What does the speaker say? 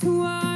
those who are